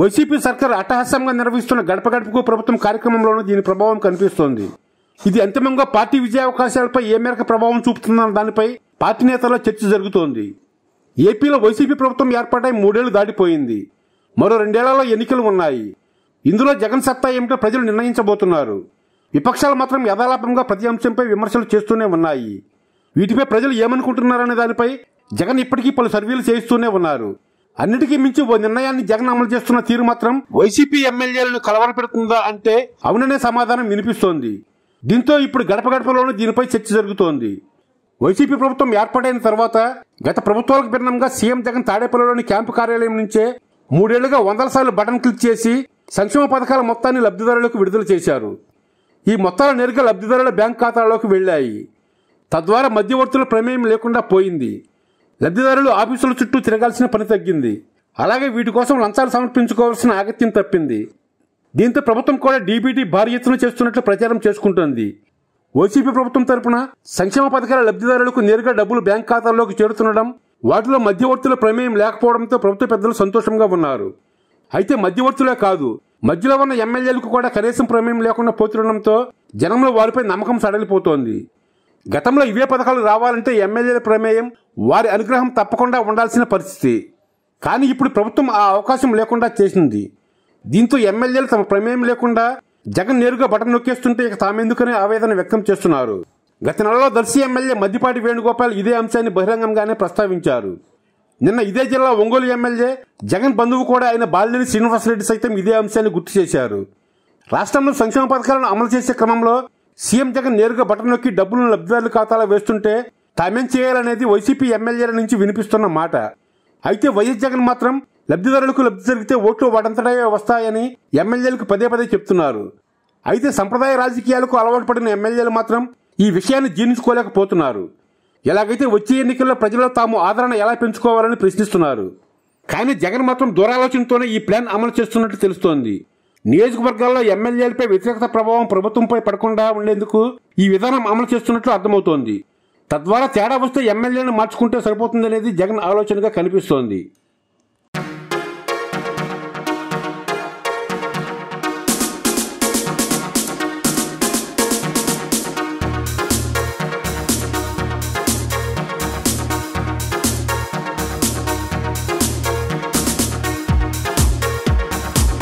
YCP సర్కార్ అట్టహాసంగా నిర్వహిస్తున్న గడప గడపకు ప్రభుత్వం కార్యక్రమంలోనూ దీని ప్రభావం కనిపిస్తోంది. ఇది అంతిమంగా పార్టీ విజయావకాశాలపై ఏ మేరకు ప్రభావం చూపుతుందన్న దానిపై పార్టీ నేతల్లో చర్చ జరుగుతోంది. ఏపీలో వైసీపీ ప్రభుత్వం ఏర్పాటై 3 ఏళ్లు దాటిపోయింది. మరో 2 ఏళ్లలో ఎన్నికలు ఉన్నాయి. ఇందులో జగన్ సత్తా ఏమిటో ప్రజలు నిర్ణయించబోతున్నారు. విపక్షాలు మాత్రం యథాలాపంగా ప్రతి అంశంపై విమర్శలు చేస్తూనే ఉన్నాయి. వీటిపై ప్రజలు ఏమనుకుంటున్నారనే దానిపై జగన్ ఇప్పటికీ పలు సర్వేలు చేయిస్తూనే ఉన్నారు. అన్నిటికీ మించి ఓ నిర్ణయాన్ని జగన్ అమలు చేస్తున్న తీరు మాత్రం వైసీపీ ఎమ్మెల్యేలను కలవరపెడుతుందా అంటే అవుననే సమాధానం వినిపిస్తోంది. దీంతో ఇప్పుడు గడప గడపలోనూ దీనిపై చర్చ జరుగుతోంది. వైసీపీ ప్రభుత్వం ఏర్పాటైన తర్వాత గత ప్రభుత్వాలకు భిన్నంగా సీఎం జగన్ తాడేపల్లిలోని క్యాంపు కార్యాలయం నుంచే 3 ఏళ్లుగా 100 సార్లు బటన్ క్లిక్ చేసి సంక్షేమ పథకాల మొత్తాన్ని లబ్ధిదారులకు విడుదల చేశారు. ఈ మొత్తాలు నేరుగా లబ్ధిదారుల బ్యాంక్ ఖాతాలోకి వెళ్లాయి. తద్వారా మధ్యవర్తుల ప్రమేయం లేకుండా పోయింది. లబ్ధిదారులు ఆఫీసుల చుట్టూ తిరగాల్సిన పని తగ్గింది. అలాగే వీటి కోసం లంచాలు సమర్పించుకోవాల్సిన అగత్యం తప్పింది. దీంతో ప్రభుత్వం కూడా డీబీటీ భారీ ఎత్తున చేస్తున్నట్లు ప్రచారం చేసుకుంటోంది. వైసీపీ ప్రభుత్వం తరపున సంక్షేమ పథకాల లబ్ధిదారులకు నేరుగా డబ్బులు బ్యాంక్ ఖాతాల్లోకి చేరుతుండడం, వాటిలో మధ్యవర్తుల ప్రమేయం లేకపోవడంతో ప్రభుత్వ పెద్దలు సంతోషంగా ఉన్నారు. అయితే మధ్యవర్తులే కాదు, మధ్యలో ఉన్న ఎమ్మెల్యేలకు కూడా కనీసం ప్రమేయం లేకుండా పోతుండడంతో జనంలో వారిపై నమ్మకం సడలిపోతోంది. గతంలో ఇవే పథకాలు రావాలంటే ఎమ్మెల్యేల ప్రమేయం, వారి అనుగ్రహం తప్పకుండా ఉండాల్సిన పరిస్థితి. కానీ ఇప్పుడు ప్రభుత్వం ఆ అవకాశం లేకుండా చేసింది. దీంతో ఎమ్మెల్యేలు తమ ప్రమేయం లేకుండా జగన్ నేరుగా బటన్ నొక్కేస్తుంటే ఇక తామెందుకనే ఆవేదన వ్యక్తం చేస్తున్నారు. గత నెలలో దర్శి ఎమ్మెల్యే మద్దిపాటి వేణుగోపాల్ ఇదే అంశాన్ని బహిరంగంగానే ప్రస్తావించారు. నిన్న ఇదే జిల్లా ఒంగోలు ఎమ్మెల్యే, జగన్ బంధువు కూడా అయిన బాలినేని శ్రీనివాసరెడ్డి సైతం ఇదే అంశాన్ని గుర్తు చేశారు. రాష్ట్రంలో సంక్షేమ పథకాలను అమలు చేసే క్రమంలో సీఎం జగన్ నేరుగా బటన్ నొక్కి డబ్బులను లబ్ధిదారుల ఖాతాలో వేస్తుంటే తామేం చేయాలనేది వైసీపీ ఎమ్మెల్యేల నుంచి వినిపిస్తున్న మాట. అయితే వైఎస్ జగన్ మాత్రం లబ్ధిదారులకు లబ్ధి జరిగితే ఓట్లు వాటంతటా వస్తాయని ఎమ్మెల్యేలకు పదే పదే చెప్తున్నారు. అయితే సంప్రదాయ రాజకీయాలకు అలవాటు పడిన ఎమ్మెల్యేలు మాత్రం ఈ విషయాన్ని జీర్ణించుకోలేకపోతున్నారు. ఎలాగైతే వచ్చే ఎన్నికల్లో ప్రజల్లో తాము ఆదరణ ఎలా పెంచుకోవాలని ప్రశ్నిస్తున్నారు. కానీ జగన్ మాత్రం దూరాలోచనతోనే ఈ ప్లాన్ అమలు చేస్తున్నట్టు తెలుస్తోంది. నియోజకవర్గాల్లో ఎమ్మెల్యేలపై వ్యతిరేకత ప్రభావం ప్రభుత్వంపై పడకుండా ఉండేందుకు ఈ విధానం అమలు చేస్తున్నట్లు అర్థమవుతోంది. తద్వారా తేడా వస్తే ఎమ్మెల్యేలను మార్చుకుంటే సరిపోతుందనేది జగన్ ఆలోచనగా కనిపిస్తోంది.